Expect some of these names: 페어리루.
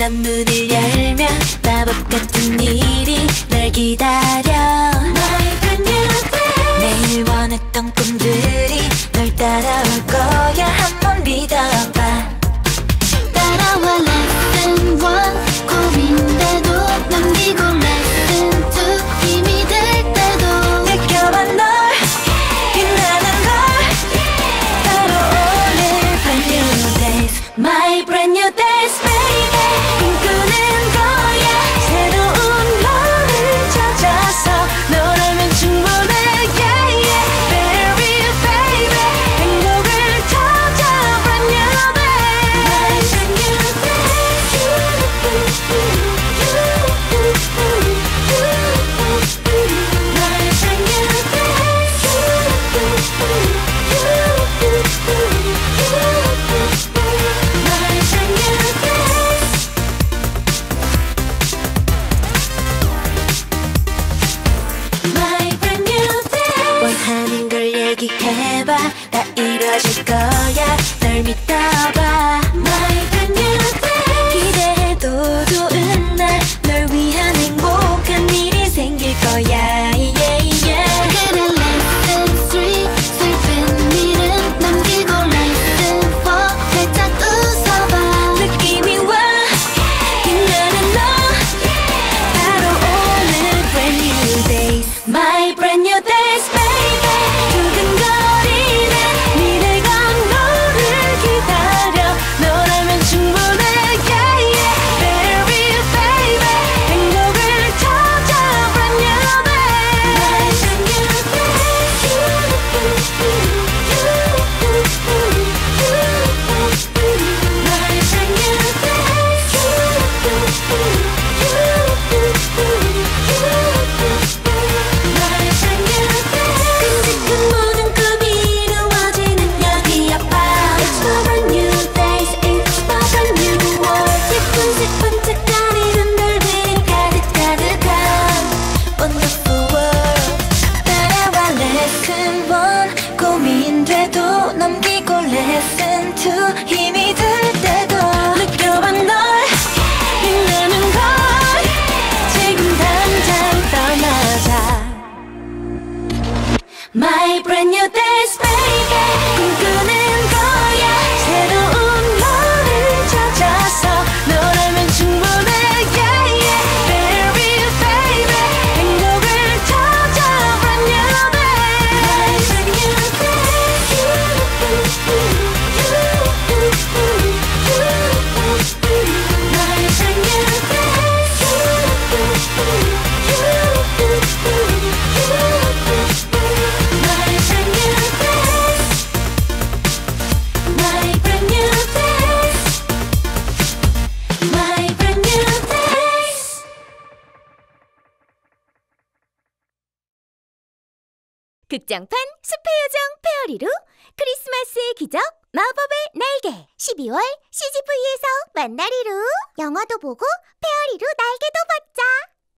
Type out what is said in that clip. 이런 문을 열면 마법 같은 일이 널 기다려. 너의 brand new day, 매일 원했던 꿈들이 널 따라올 거야. 한번 믿어봐. 따라와 lesson 1 고민돼도 넘기고 lesson 2 힘이 될 때도 느껴봐. 널 빛나는 걸 바로 오늘 brand new days, my brand new days. 해봐, 다 이뤄질 거야. 널 믿어봐. My brand new day, 기대해도 좋은 날 널 위한 행복한 일이 생길 거야. Yeah, yeah. 그래 lesson 3 슬픈 일은 넘기고 lesson 4 살짝 웃어봐. 느낌이 와 빛나는 너 바로 오늘 brand new day, my brand new days baby. 넘기고 lesson 2 힘이 들 때도 느껴봐. 널 빛나는 걸 지금 당장 떠나자. My brand new days baby, 꿈꾸는 거야. 새로운 너를 찾아서 널 알면 충분해. Yeah, yeah. Very baby, 행복을 찾아 brand new day, my brand new day. 극장판 숲의 요정 페어리루, 크리스마스의 기적 마법의 날개, 12월 CGV에서 만나리루. 영화도 보고 페어리루 날개도 벗자.